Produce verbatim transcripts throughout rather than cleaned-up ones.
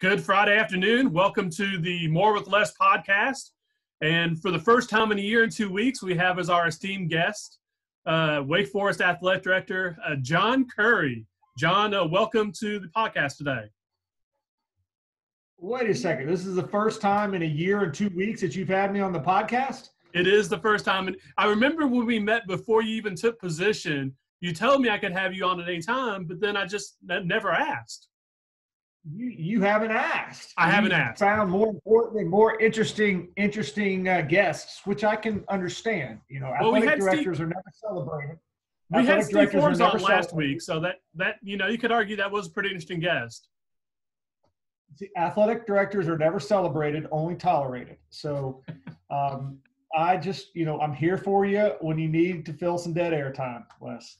Good Friday afternoon. Welcome to the More With Les Podcast. And for the first time in a year and two weeks, we have as our esteemed guest, uh, Wake Forest Athletic Director, uh, John Currie. John, uh, welcome to the podcast today. Wait a second. This is the first time in a year and two weeks that you've had me on the podcast? It is the first time. And I remember when we met before you even took position, you told me I could have you on at any time, but then I just never asked. You you haven't asked. I haven't you asked. Found more important and more interesting interesting uh, guests, which I can understand. You know, well, athletic directors Steve, are never celebrated. We athletic had Steve Forbes on last celebrated. week, so that that you know you could argue that was a pretty interesting guest. See, athletic directors are never celebrated, only tolerated. So. Um, I just, you know, I'm here for you when you need to fill some dead air time, Les.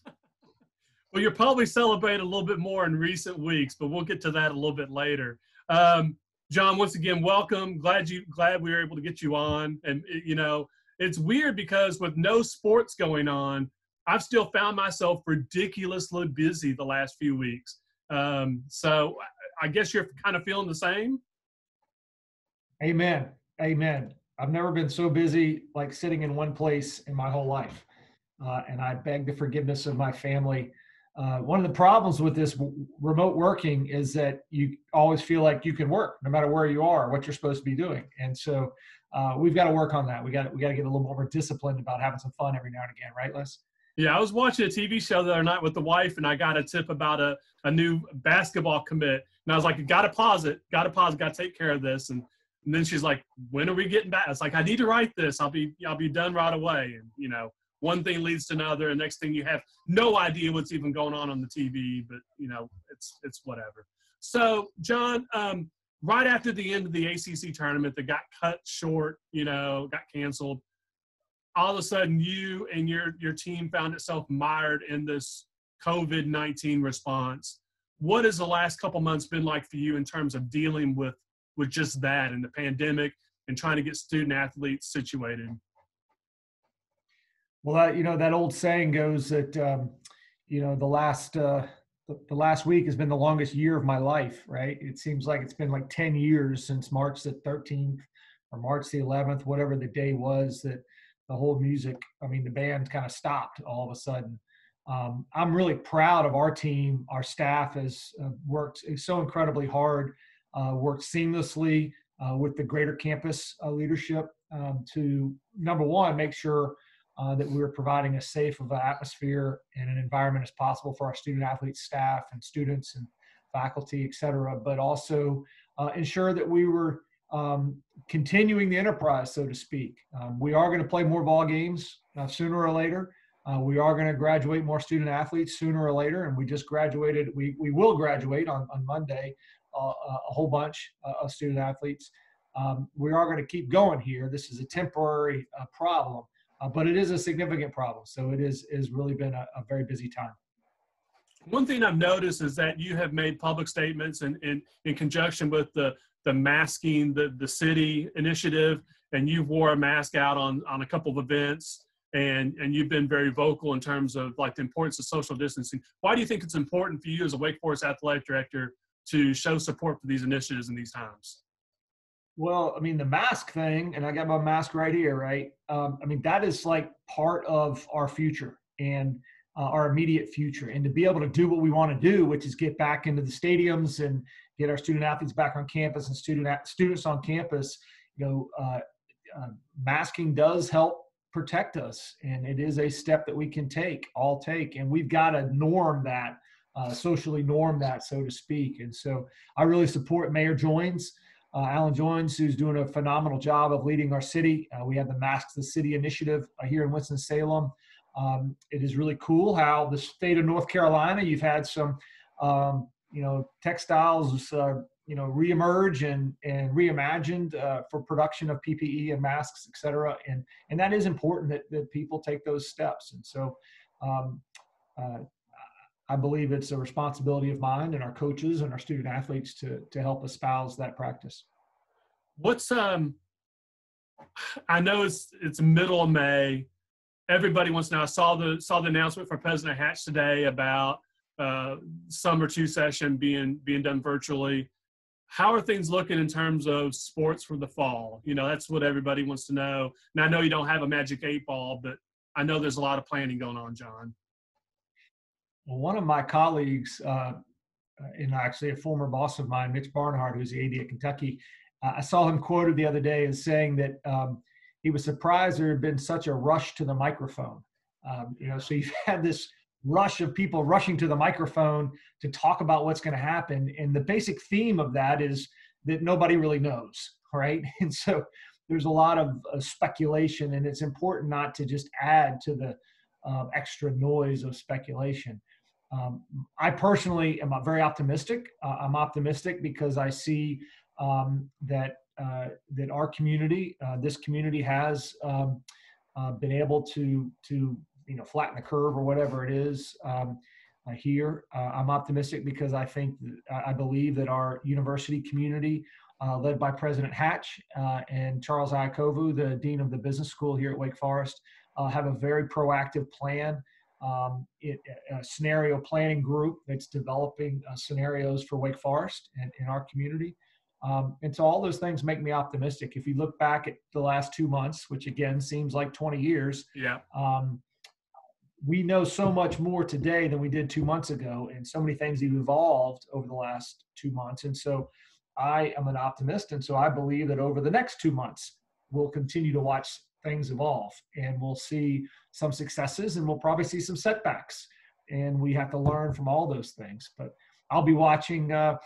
Well, you're probably celebrated a little bit more in recent weeks, but we'll get to that a little bit later. Um, John, once again, welcome. Glad you, glad we were able to get you on. And, you know, it's weird because with no sports going on, I've still found myself ridiculously busy the last few weeks. Um, so I guess you're kind of feeling the same. Amen. Amen. I've never been so busy, like sitting in one place in my whole life. Uh, and I beg the forgiveness of my family. Uh, one of the problems with this w- remote working is that you always feel like you can work no matter where you are, what you're supposed to be doing. And so uh, we've got to work on that. We got we got to get a little more disciplined about having some fun every now and again. Right, Les? Yeah, I was watching a T V show the other night with the wife, and I got a tip about a, a new basketball commit. And I was like, got to pause it, got to pause, got to take care of this. And And then she's like, when are we getting back? It's like, I need to write this. I'll be I'll be done right away. And, you know, one thing leads to another. And next thing you have no idea what's even going on on the T V. But, you know, it's it's whatever. So, John, um, right after the end of the A C C tournament that got cut short, you know, got canceled, all of a sudden you and your, your team found itself mired in this COVID nineteen response. What has the last couple months been like for you in terms of dealing with with just that and the pandemic and trying to get student athletes situated? Well, uh, you know, that old saying goes that, um, you know, the last, uh, the, the last week has been the longest year of my life, right? It seems like it's been like ten years since March the thirteenth or March the eleventh, whatever the day was that the whole music, I mean, the band kind of stopped all of a sudden. Um, I'm really proud of our team. Our staff has uh, worked so incredibly hard. Uh, worked seamlessly uh, with the greater campus uh, leadership um, to, number one, make sure uh, that we were providing as safe of an atmosphere and an environment as possible for our student athletes, staff, and students and faculty, et cetera, but also uh, ensure that we were um, continuing the enterprise, so to speak. Um, we are going to play more ball games uh, sooner or later. Uh, we are going to graduate more student athletes sooner or later, and we just graduated. We, we will graduate on, on Monday. Uh, a whole bunch uh, of student athletes. Um, we are going to keep going here. This is a temporary uh, problem, uh, but it is a significant problem. So it is is really been a, a very busy time. One thing I've noticed is that you have made public statements in, in, in conjunction with the, the masking, the, the city initiative, and you wore a mask out on, on a couple of events, and, and you've been very vocal in terms of like the importance of social distancing. Why do you think it's important for you as a Wake Forest athletic director to show support for these initiatives in these times? Well, I mean, the mask thing, and I got my mask right here, right? Um, I mean, that is like part of our future and uh, our immediate future. And to be able to do what we want to do, which is get back into the stadiums and get our student athletes back on campus and student students on campus, you know, uh, uh, masking does help protect us. And it is a step that we can take, all take. And we've got to norm that. Uh, socially norm that, so to speak. And so I really support Mayor Joins, uh, Alan Joins, who's doing a phenomenal job of leading our city. Uh, we have the Mask the City initiative uh, here in Winston-Salem. Um, it is really cool how the state of North Carolina, you've had some, um, you know, textiles, uh, you know, reemerge and, and reimagined uh, for production of P P E and masks, et cetera. And, and that is important that, that people take those steps. And so, um, uh, I believe it's a responsibility of mine and our coaches and our student athletes to to help espouse that practice. What's um, I know it's it's middle of May. Everybody wants to know. I saw the saw the announcement from President Hatch today about uh, summer two session being being done virtually. How are things looking in terms of sports for the fall? You know, that's what everybody wants to know. And I know you don't have a magic eight ball, but I know there's a lot of planning going on, John. Well, one of my colleagues, uh, and actually a former boss of mine, Mitch Barnhart, who's the A D at Kentucky, uh, I saw him quoted the other day as saying that um, he was surprised there had been such a rush to the microphone. Um, you know, so you've had this rush of people rushing to the microphone to talk about what's going to happen. And the basic theme of that is that nobody really knows, right? And so there's a lot of uh, speculation, and it's important not to just add to the uh, extra noise of speculation. Um, I personally am very optimistic. Uh, I'm optimistic because I see um, that uh, that our community, uh, this community has um, uh, been able to, to you know, flatten the curve or whatever it is um, uh, here. Uh, I'm optimistic because I think, I believe that our university community, uh, led by President Hatch uh, and Charles Iakovu, the Dean of the Business School here at Wake Forest, uh, have a very proactive plan, um, it, a scenario planning group that's developing uh, scenarios for Wake Forest and in our community. Um, and so all those things make me optimistic. If you look back at the last two months, which again seems like twenty years, yeah. Um, we know so much more today than we did two months ago, and so many things have evolved over the last two months. And so I am an optimist, and so I believe that over the next two months, we'll continue to watch things evolve, and we'll see some successes, and we'll probably see some setbacks. And we have to learn from all those things. But I'll be watching, uh,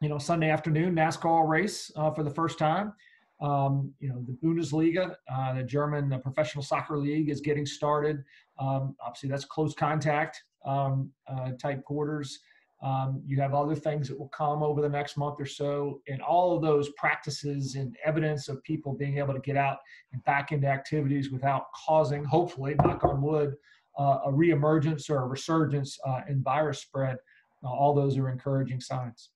you know, Sunday afternoon NASCAR race uh, for the first time. Um, you know, the Bundesliga, uh, the German uh, professional soccer league is getting started. Um, obviously, that's close contact um, uh, type quarters. Um, you have other things that will come over the next month or so. And all of those practices and evidence of people being able to get out and back into activities without causing, hopefully, knock on wood, uh, a reemergence or a resurgence uh, in virus spread. Uh, all those are encouraging signs.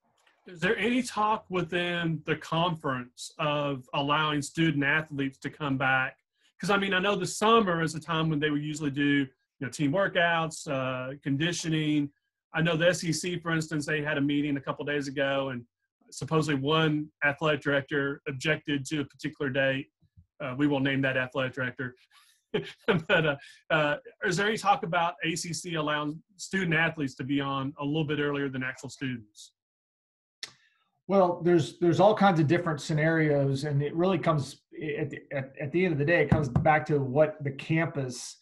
Is there any talk within the conference of allowing student athletes to come back? Because, I mean, I know the summer is a time when they would usually do, you know, team workouts, uh, conditioning. I know the S E C, for instance, they had a meeting a couple of days ago, and supposedly one athletic director objected to a particular date. Uh, we won't name that athletic director. But uh, uh, is there any talk about A C C allowing student athletes to be on a little bit earlier than actual students? Well, there's there's all kinds of different scenarios, and it really comes at the, at, at the end of the day, it comes back to what the campus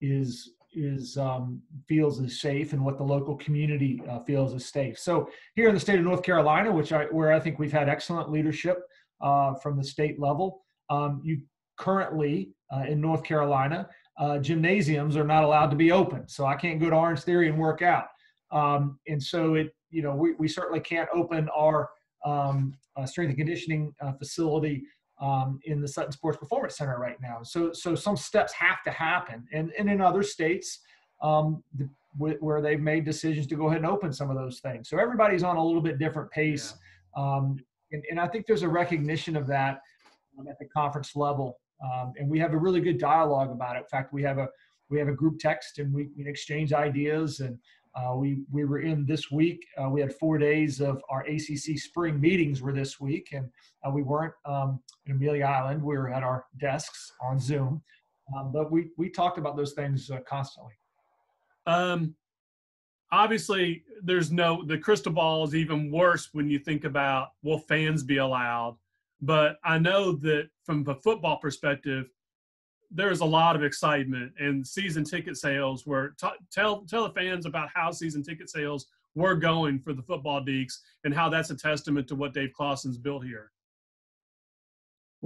is is um, feels is safe, and what the local community uh, feels is safe. So here in the state of North Carolina, which I where I think we've had excellent leadership uh, from the state level, um, you currently uh, in North Carolina uh, gymnasiums are not allowed to be open, so I can't go to Orange Theory and work out, um, and so it you know we we certainly can't open our Um, uh, strength and conditioning uh, facility um, in the Sutton Sports Performance Center right now. So, so some steps have to happen. And, and in other states um, the, wh where they've made decisions to go ahead and open some of those things. So everybody's on a little bit different pace. Yeah. Um, and, and I think there's a recognition of that um, at the conference level. Um, and we have a really good dialogue about it. In fact, we have a, we have a group text, and we, we exchange ideas, and Uh, we, we were in this week. Uh, we had four days of our A C C spring meetings were this week, and uh, we weren't um, in Amelia Island. We were at our desks on Zoom, um, but we, we talked about those things uh, constantly. Um, obviously, there's no, the crystal ball is even worse when you think about, will fans be allowed? But I know that from the football perspective, there is a lot of excitement, and season ticket sales were t tell tell the fans about how season ticket sales were going for the football Deeks, and how that's a testament to what Dave Clawson's built here.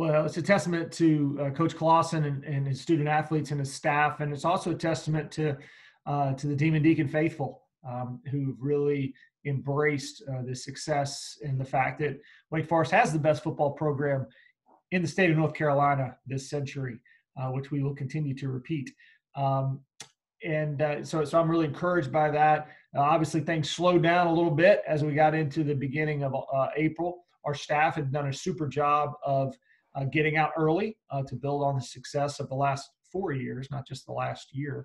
Well, it's a testament to uh, Coach Clawson and, and his student athletes and his staff, and it's also a testament to uh, to the Demon Deacon faithful um, who've really embraced uh, the success and the fact that Wake Forest has the best football program in the state of North Carolina this century. Uh, which we will continue to repeat. Um, and uh, so, so I'm really encouraged by that. Uh, obviously, things slowed down a little bit as we got into the beginning of uh, April. Our staff had done a super job of uh, getting out early uh, to build on the success of the last four years, not just the last year.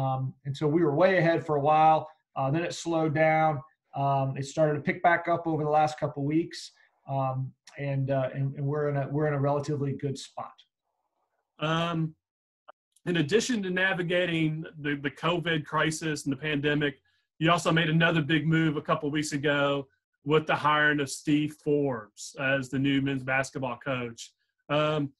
Um, and so we were way ahead for a while. Uh, then it slowed down. Um, it started to pick back up over the last couple weeks, um, and, uh, and and we're in a we're in a relatively good spot. Um, in addition to navigating the the COVID crisis and the pandemic, you also made another big move a couple weeks ago with the hiring of Steve Forbes as the new men's basketball coach. Um,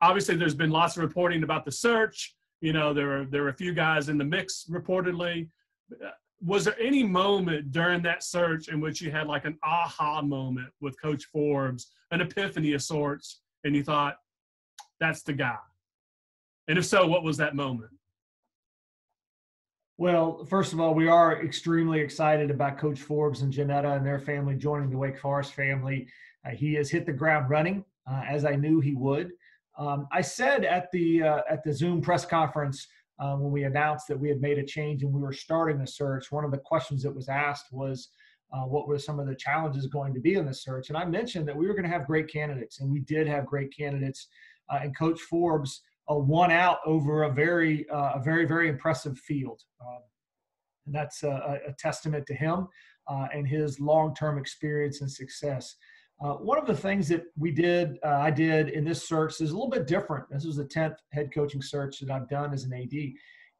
obviously, there's been lots of reporting about the search. You know, there were there were a few guys in the mix reportedly. Was there any moment during that search in which you had like an aha moment with Coach Forbes, an epiphany of sorts, and you thought, that's the guy? And if so, what was that moment? Well, first of all, we are extremely excited about Coach Forbes and Janetta and their family joining the Wake Forest family. Uh, he has hit the ground running, uh, as I knew he would. Um, I said at the uh, at the Zoom press conference uh, when we announced that we had made a change and we were starting the search, one of the questions that was asked was, uh, what were some of the challenges going to be in the search? And I mentioned that we were going to have great candidates, and we did have great candidates. Uh, and Coach Forbes Uh, won out over a very, uh, a very, very impressive field. Um, and that's a, a testament to him uh, and his long-term experience and success. Uh, one of the things that we did, uh, I did in this search is a little bit different. This was the tenth head coaching search that I've done as an A D.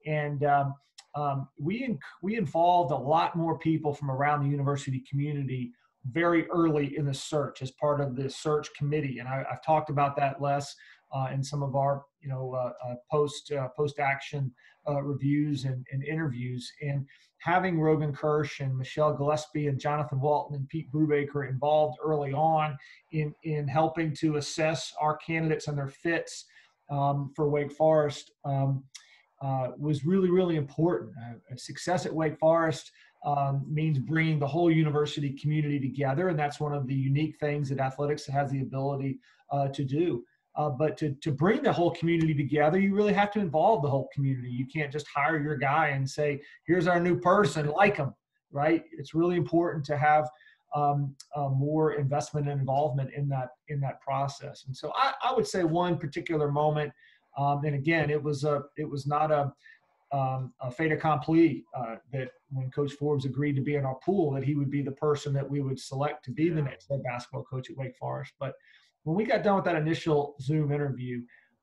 And um, um, we, in, we involved a lot more people from around the university community very early in the search as part of the search committee. And I, I've talked about that, Les, Uh, in some of our, you know, uh, uh, post uh, post action uh, reviews and, and interviews, and having Rogan Kirsch and Michelle Gillespie and Jonathan Walton and Pete Brubaker involved early on in in helping to assess our candidates and their fits um, for Wake Forest um, uh, was really really important. Uh, success at Wake Forest um, means bringing the whole university community together, and that's one of the unique things that athletics has the ability uh, to do. Uh, but to, to bring the whole community together, you really have to involve the whole community. You can't just hire your guy and say, here's our new person, like him, right? It's really important to have um, uh, more investment and involvement in that in that process. And so I, I would say one particular moment, um, and again, it was, a, it was not a, um, a fait accompli uh, that when Coach Forbes agreed to be in our pool, that he would be the person that we would select to be the next head basketball coach at Wake Forest. But when we got done with that initial Zoom interview,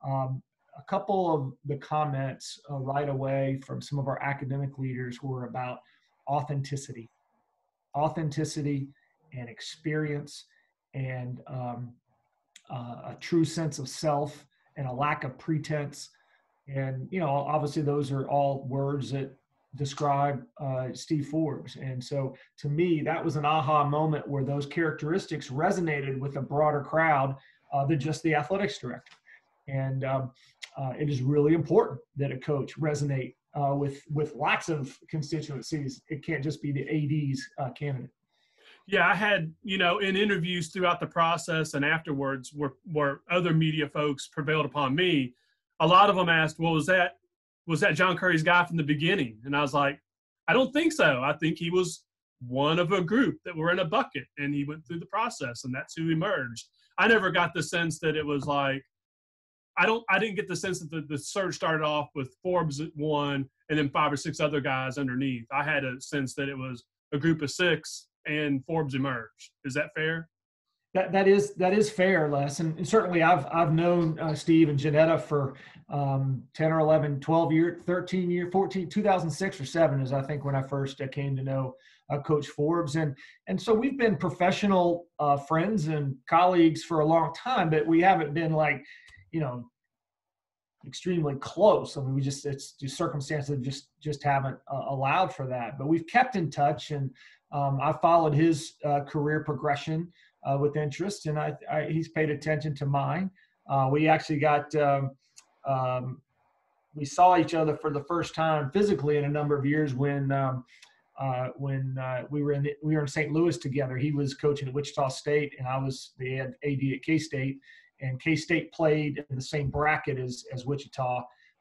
um, a couple of the comments uh, right away from some of our academic leaders were about authenticity, authenticity and experience and um, uh, a true sense of self and a lack of pretense. And, you know, obviously those are all words that describe uh, Steve Forbes. And so to me, that was an aha moment where those characteristics resonated with a broader crowd uh, than just the athletics director. And um, uh, it is really important that a coach resonate uh, with, with lots of constituencies. It can't just be the A D's uh, candidate. Yeah, I had, you know, in interviews throughout the process and afterwards where, where other media folks prevailed upon me, a lot of them asked, well, was that was that John Currie's guy from the beginning? And I was like, I don't think so. I think he was one of a group that were in a bucket, and he went through the process, and that's who emerged. I never got the sense that it was like, I don't, I didn't get the sense that the, the search started off with Forbes at one and then five or six other guys underneath. I had a sense that it was a group of six and Forbes emerged. Is that fair? That, that is that is fair, Les, and, and certainly I've I've known uh, Steve and Janetta for um, ten or eleven, twelve years, thirteen years, fourteen, two thousand six or seven is I think when I first uh, came to know uh, Coach Forbes, and and so we've been professional uh, friends and colleagues for a long time, but we haven't been like, you know, extremely close. I mean, we just it's just circumstances that just just haven't uh, allowed for that, but we've kept in touch, and um, I followed his uh, career progression Uh, with interest, and I, I, he's paid attention to mine. Uh, we actually got, um, um, we saw each other for the first time physically in a number of years when um, uh, when uh, we were in the, we were in Saint Louis together. He was coaching at Wichita State, and I was the A D at K-State. And K-State played in the same bracket as as Wichita.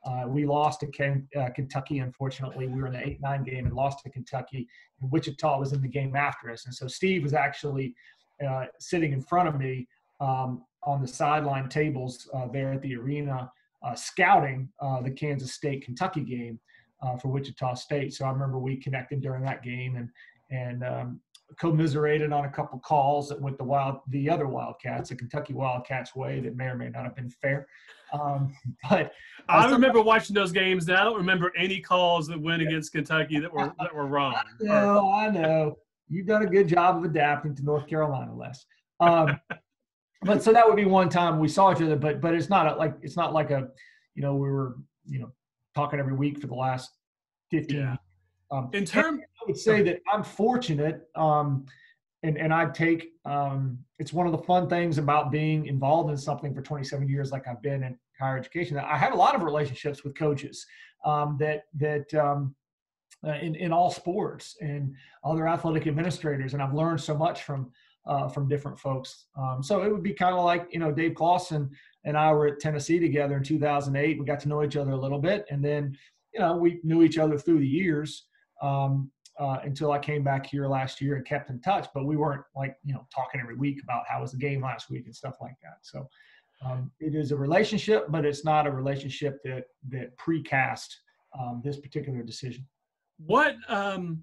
Uh, we lost to Ken, uh, Kentucky, unfortunately. We were in the eight nine game and lost to Kentucky. And Wichita was in the game after us, and so Steve was actually Uh, sitting in front of me um, on the sideline tables uh, there at the arena, uh, scouting uh, the Kansas State Kentucky game. uh, for Wichita State. So I remember we connected during that game and and um, commiserated on a couple calls that went the wild, the other Wildcats, the Kentucky Wildcats way that may or may not have been fair. Um, but uh, I remember watching those games. And I don't remember any calls that went yeah. against Kentucky that were that were wrong. No, I know. You've done a good job of adapting to North Carolina, Les. Um, but so that would be one time we saw each other. But but it's not a, like it's not like a, you know, we were you know talking every week for the last fifteen. Yeah. Um, In terms, I would say that I'm fortunate, um, and and I take um, it's one of the fun things about being involved in something for twenty-seven years, like I've been in higher education. I have a lot of relationships with coaches um, that that. Um, Uh, in, in all sports and other athletic administrators. And I've learned so much from, uh, from different folks. Um, so it would be kind of like, you know, Dave Clawson and I were at Tennessee together in two thousand eight. We got to know each other a little bit. And then, you know, we knew each other through the years um, uh, until I came back here last year and kept in touch, but we weren't like, you know, talking every week about how was the game last week and stuff like that. So um, it is a relationship, but it's not a relationship that, that precast um, this particular decision. What um,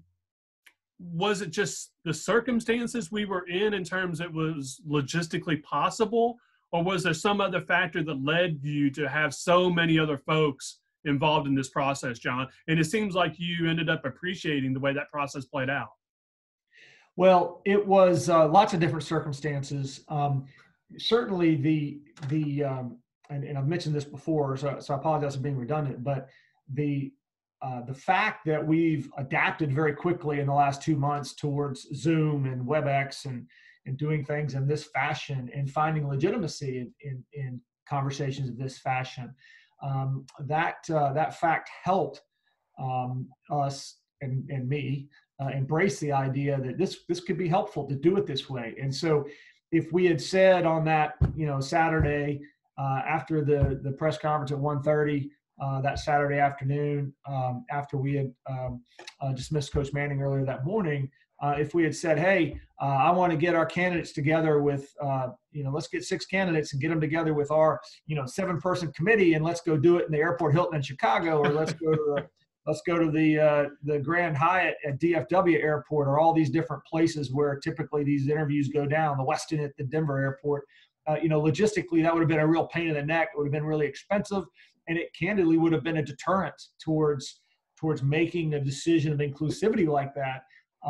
was it just the circumstances we were in in terms it was logistically possible, or was there some other factor that led you to have so many other folks involved in this process, John? And it seems like you ended up appreciating the way that process played out. Well, it was uh, lots of different circumstances. Um, certainly the, the um, and, and I've mentioned this before, so, so I apologize for being redundant, but the Uh, the fact that we've adapted very quickly in the last two months towards Zoom and WebEx and, and doing things in this fashion and finding legitimacy in, in, in conversations of this fashion, um, that, uh, that fact helped um, us and, and me uh, embrace the idea that this, this could be helpful to do it this way. And so if we had said on that, you know, Saturday uh, after the, the press conference at one thirty, Uh, that Saturday afternoon, um, after we had um, uh, dismissed Coach Manning earlier that morning, uh, if we had said, hey, uh, I want to get our candidates together with, uh, you know, let's get six candidates and get them together with our, you know, seven-person committee and let's go do it in the Airport Hilton in Chicago, or let's go to the, let's go to the, uh, the Grand Hyatt at D F W Airport, or all these different places where typically these interviews go down, the Westin at the Denver Airport. Uh, you know, logistically, that would have been a real pain in the neck. It would have been really expensive. And it candidly would have been a deterrent towards towards making a decision of inclusivity like that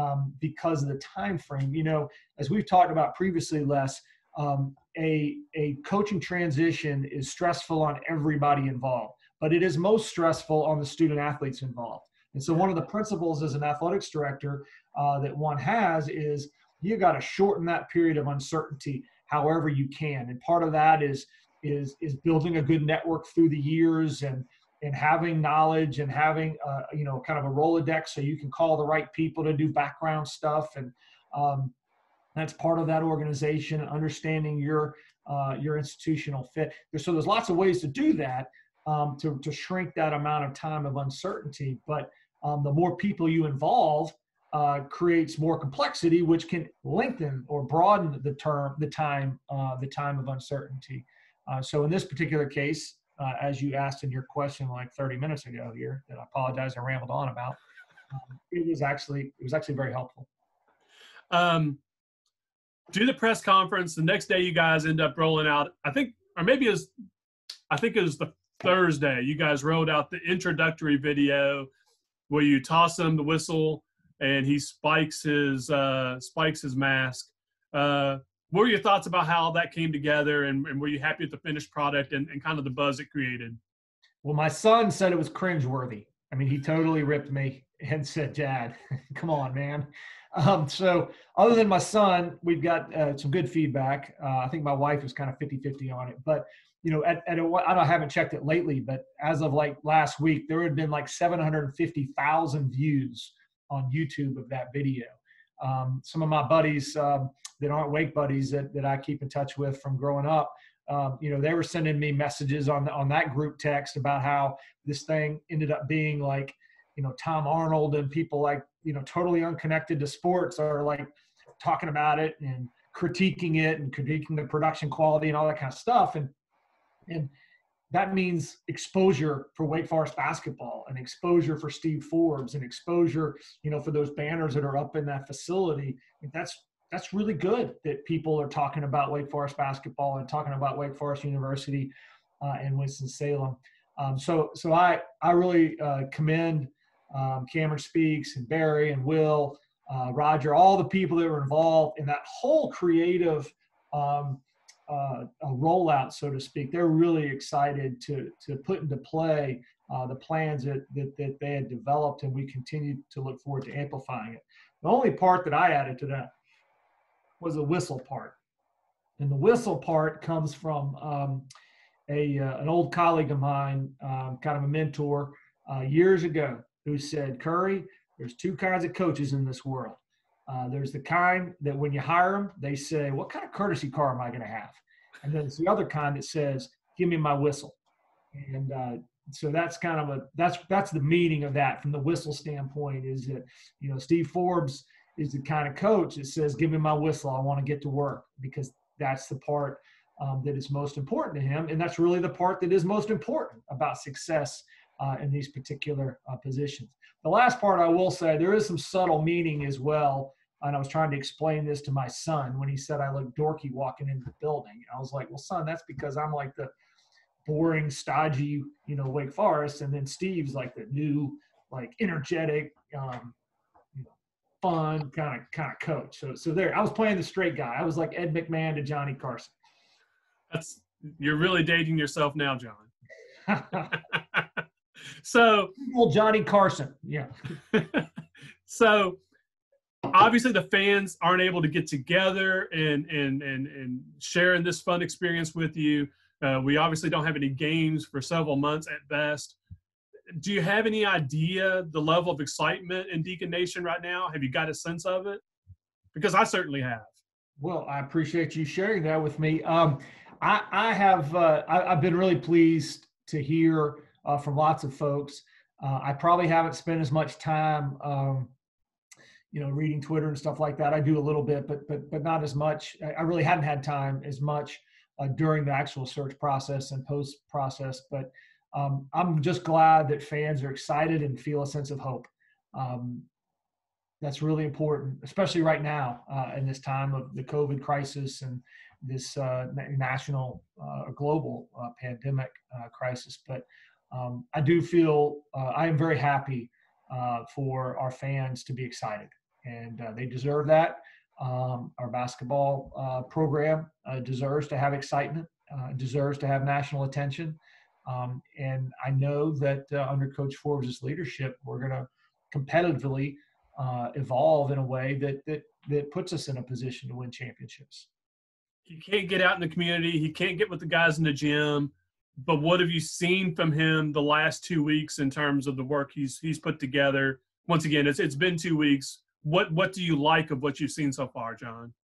um, because of the time frame. You know, as we've talked about previously, Les, um, a, a coaching transition is stressful on everybody involved, but it is most stressful on the student athletes involved. And so one of the principles as an athletics director uh, that one has is you got to shorten that period of uncertainty however you can. And part of that is Is, is building a good network through the years and, and having knowledge and having, uh, you know, kind of a Rolodex so you can call the right people to do background stuff. And um, that's part of that organization, understanding your, uh, your institutional fit. So there's lots of ways to do that um, to, to shrink that amount of time of uncertainty. But um, the more people you involve uh, creates more complexity, which can lengthen or broaden the term, the time, uh, the time of uncertainty. Uh, so in this particular case, uh, as you asked in your question like thirty minutes ago here, that I apologize I rambled on about, um, it was actually it was actually very helpful. Um, do the press conference the next day. You guys end up rolling out, I think, or maybe it was, I think it was the Thursday. You guys rolled out the introductory video where you toss him the whistle and he spikes his uh, spikes his mask. Uh, What were your thoughts about how that came together, and, and were you happy with the finished product and, and kind of the buzz it created? Well, my son said it was cringeworthy. I mean, he totally ripped me and said, Dad, come on, man. Um, so other than my son, we've got uh, some good feedback. Uh, I think my wife was kind of fifty-fifty on it. But, you know, at, at a, I, don't, I haven't checked it lately, but as of like last week, there had been like seven hundred fifty thousand views on YouTube of that video. Um, some of my buddies um, that aren't Wake buddies that, that I keep in touch with from growing up, um, you know, they were sending me messages on, the, on that group text about how this thing ended up being like, you know, Tom Arnold and people like, you know, totally unconnected to sports are like talking about it and critiquing it and critiquing the production quality and all that kind of stuff. And, and that means exposure for Wake Forest basketball and exposure for Steve Forbes and exposure, you know, for those banners that are up in that facility. That's that's really good that people are talking about Wake Forest basketball and talking about Wake Forest University uh, and Winston-Salem. Um, so so I, I really uh, commend um, Cameron Speaks and Barry and Will, uh, Roger, all the people that were involved in that whole creative um, uh, a rollout, so to speak. They're really excited to to put into play uh, the plans that, that, that they had developed, and we continue to look forward to amplifying it. The only part that I added to that was the whistle part. And the whistle part comes from um, a uh, an old colleague of mine, um, kind of a mentor, uh, years ago, who said, Currie, there's two kinds of coaches in this world. Uh, there's the kind that when you hire them, they say, what kind of courtesy car am I going to have? And then there's the other kind that says, give me my whistle. And uh, so that's kind of a, that's, that's the meaning of that from the whistle standpoint, is that, you know, Steve Forbes is the kind of coach that says, give me my whistle. I want to get to work, because that's the part um, that is most important to him. And that's really the part that is most important about success Uh, in these particular uh, positions. The last part I will say, there is some subtle meaning as well, and I was trying to explain this to my son when he said I looked dorky walking into the building. I was like, well, son, that's because I'm like the boring, stodgy, you know, Wake Forest, and then Steve's like the new, like energetic, um, you know, fun kind of kind of coach. So, so there, I was playing the straight guy. I was like Ed McMahon to Johnny Carson. That's, you're really dating yourself now, John. So, well, Johnny Carson, yeah. So, obviously, the fans aren't able to get together and and and and share in this fun experience with you. Uh, we obviously don't have any games for several months at best. Do you have any idea the level of excitement in Deacon Nation right now? Have you got a sense of it? Because I certainly have. Well, I appreciate you sharing that with me. Um, I I have uh, I, I've been really pleased to hear. Uh, from lots of folks. Uh, I probably haven't spent as much time, um, you know, reading Twitter and stuff like that. I do a little bit, but but but not as much. I, I really hadn't had time as much uh, during the actual search process and post process. But um, I'm just glad that fans are excited and feel a sense of hope. Um, that's really important, especially right now uh, in this time of the COVID crisis and this uh, national or uh, global uh, pandemic uh, crisis. But Um, I do feel uh, I am very happy uh, for our fans to be excited, and uh, they deserve that. Um, our basketball uh, program uh, deserves to have excitement, uh, deserves to have national attention. Um, and I know that uh, under Coach Forbes' leadership, we're going to competitively uh, evolve in a way that, that, that puts us in a position to win championships. He can't get out in the community. He can't get with the guys in the gym. But what have you seen from him the last two weeks in terms of the work he's he's put together? Once again, it's it's been two weeks. What what do you like of what you've seen so far, John?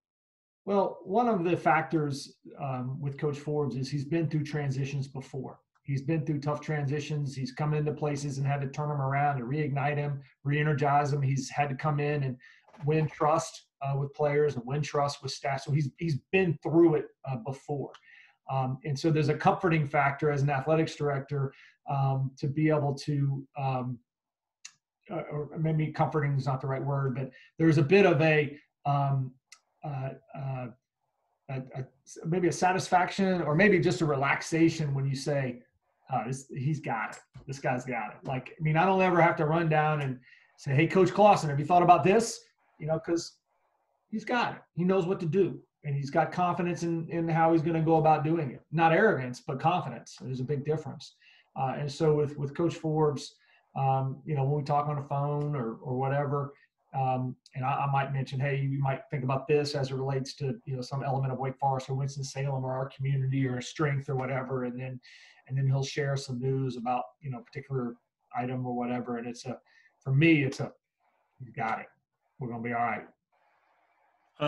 Well, one of the factors um, with Coach Forbes is he's been through transitions before. He's been through tough transitions. He's come into places and had to turn them around and reignite him, re-energize him. He's had to come in and win trust uh, with players and win trust with staff. So he's he's been through it uh, before. Um, and so there's a comforting factor as an athletics director um, to be able to, um, or maybe comforting is not the right word, but there's a bit of a, um, uh, uh, a, a maybe a satisfaction or maybe just a relaxation when you say, oh, this, he's got it. This guy's got it. Like, I mean, I don't ever have to run down and say, hey, Coach Clawson, have you thought about this? You know, because he's got it. He knows what to do. And he's got confidence in, in how he's going to go about doing it. Not arrogance, but confidence. There's a big difference. Uh, and so with, with Coach Forbes, um, you know, when we talk on the phone or, or whatever, um, and I, I might mention, hey, you might think about this as it relates to, you know, some element of Wake Forest or Winston-Salem or our community or strength or whatever. And then, and then he'll share some news about, you know, a particular item or whatever. And it's a, for me, it's a, you got it. We're going to be all right.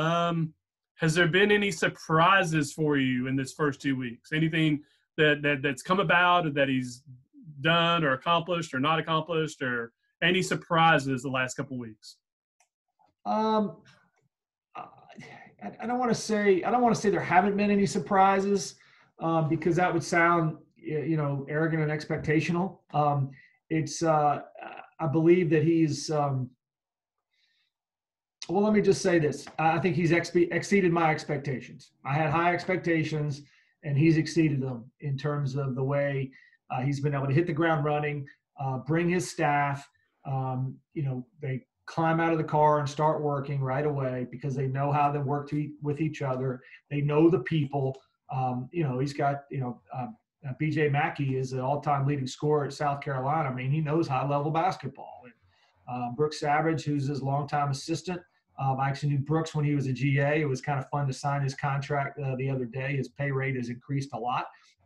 Um. Has there been any surprises for you in this first two weeks? Anything that, that that's come about or that he's done or accomplished or not accomplished, or any surprises the last couple of weeks? Um, I, I don't want to say I don't want to say there haven't been any surprises um, because that would sound you know, arrogant and expectational. Um, it's, uh, I believe that he's, um, well, let me just say this. I think he's ex- exceeded my expectations. I had high expectations, and he's exceeded them in terms of the way uh, he's been able to hit the ground running, uh, bring his staff. Um, you know, they climb out of the car and start working right away because they know how they work to eat with each other. They know the people. Um, you know, he's got, you know, uh, B J. Mackey is an all-time leading scorer at South Carolina. I mean, he knows high-level basketball. And, uh, Brooke Savage, who's his longtime assistant, Um, I actually knew Brooks when he was a G A. It was kind of fun to sign his contract uh, the other day. His pay rate has increased a lot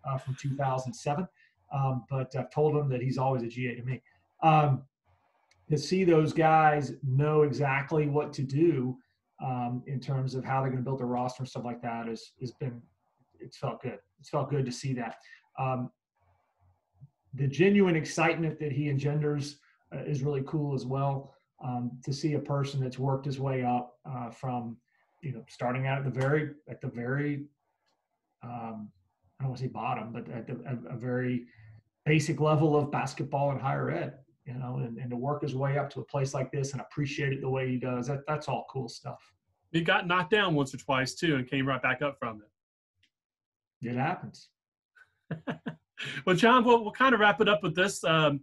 uh, from two thousand seven. Um, but I've told him that he's always a G A to me. Um, to see those guys know exactly what to do um, in terms of how they're going to build their roster and stuff like that is, has been – it's felt good. It's felt good to see that. Um, the genuine excitement that he engenders uh, is really cool as well. Um, to see a person that's worked his way up uh, from, you know, starting out at the very, at the very, um, I don't want to say bottom, but at the, a, a very basic level of basketball and higher ed, you know, and, and to work his way up to a place like this and appreciate it the way he does. That, that's all cool stuff. He got knocked down once or twice too and came right back up from it. It happens. Well, John, we'll, we'll kind of wrap it up with this. Um,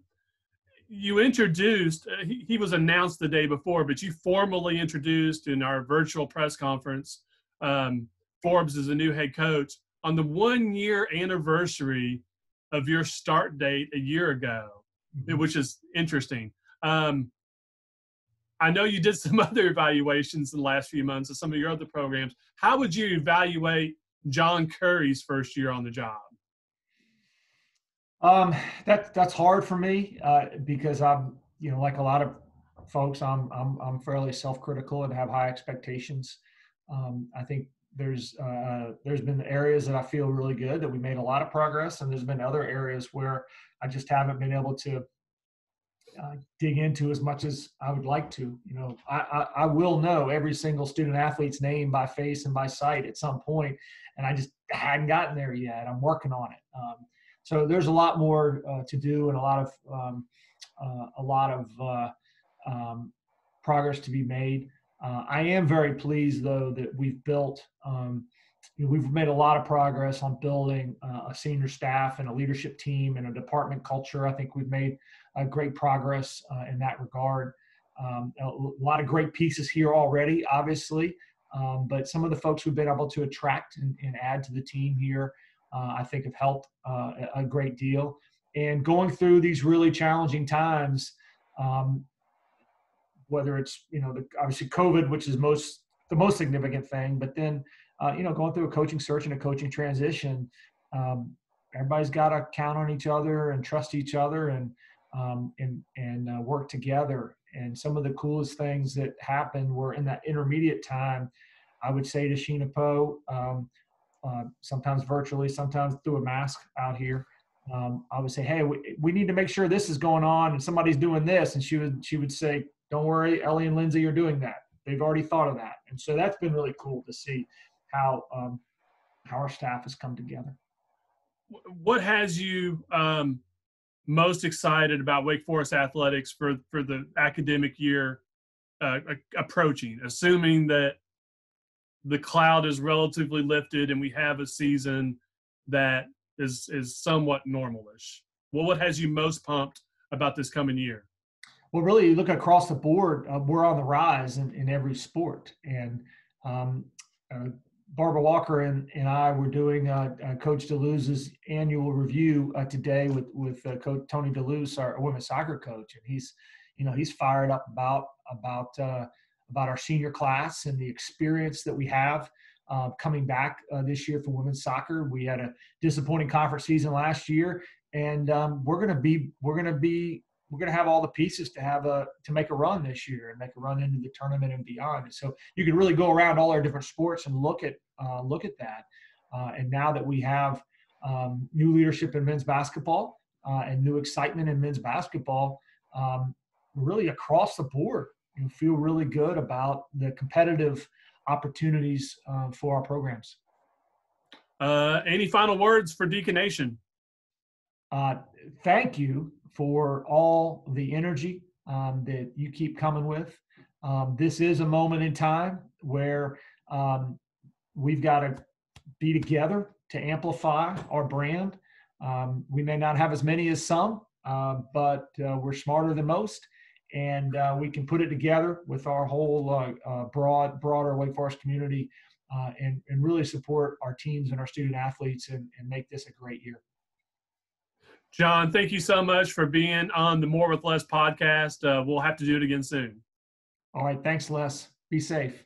You introduced, uh, he, he was announced the day before, but you formally introduced in our virtual press conference, um, Forbes as a new head coach on the one-year anniversary of your start date a year ago, mm-hmm. which is interesting. Um, I know you did some other evaluations in the last few months of some of your other programs. How would you evaluate John Currie's first year on the job? Um, that, that's hard for me, uh, because I'm, you know, like a lot of folks, I'm, I'm, I'm fairly self-critical and have high expectations. Um, I think there's, uh, there's been areas that I feel really good that we made a lot of progress, and there's been other areas where I just haven't been able to uh, dig into as much as I would like to. You know, I, I, I will know every single student athlete's name by face and by sight at some point, and I just hadn't gotten there yet. I'm working on it. Um, So there's a lot more uh, to do, and a lot of um, uh, a lot of uh, um, progress to be made. Uh, I am very pleased, though, that we've built. Um, you know, we've made a lot of progress on building uh, a senior staff and a leadership team and a department culture. I think we've made uh, great progress uh, in that regard. Um, a lot of great pieces here already, obviously, um, but some of the folks we've been able to attract and, and add to the team here. Uh, I think have helped uh, a great deal. And going through these really challenging times, um, whether it's, you know, the, obviously COVID, which is most the most significant thing, but then, uh, you know, going through a coaching search and a coaching transition, um, everybody's got to count on each other and trust each other and, um, and, and uh, work together. And some of the coolest things that happened were in that intermediate time. I would say to Sheena Poe, um, Uh, sometimes virtually, sometimes through a mask out here. Um, I would say, hey, we, we need to make sure this is going on and somebody's doing this. And she would she would say, don't worry, Ellie and Lindsay are doing that. They've already thought of that. And so that's been really cool to see how, um, how our staff has come together. What has you um, most excited about Wake Forest athletics for, for the academic year uh, approaching, assuming that the cloud is relatively lifted and we have a season that is, is somewhat normalish? Well, what has you most pumped about this coming year? Well, really, you look across the board, uh, we're on the rise in, in every sport. And um, uh, Barbara Walker and, and I were doing uh, uh, Coach DeLuz's annual review uh, today with, with uh, Coach Tony DeLuz, our women's soccer coach. And he's, you know, he's fired up about, about, uh, about our senior class and the experience that we have uh, coming back uh, this year for women's soccer. We had a disappointing conference season last year, and um, we're going to be we're going to be we're going to have all the pieces to have a to make a run this year and make a run into the tournament and beyond. And so you can really go around all our different sports and look at uh, look at that. Uh, and now that we have um, new leadership in men's basketball uh, and new excitement in men's basketball, um, really across the board. And feel really good about the competitive opportunities uh, for our programs. Uh, any final words for Deacon Nation? uh, thank you for all the energy um, that you keep coming with. Um, this is a moment in time where um, we've got to be together to amplify our brand. Um, we may not have as many as some, uh, but uh, we're smarter than most, and uh, we can put it together with our whole uh, uh, broad, broader Wake Forest community uh, and, and really support our teams and our student athletes and, and make this a great year. John, thank you so much for being on the More With Les podcast. Uh, we'll have to do it again soon. All right. Thanks, Les. Be safe.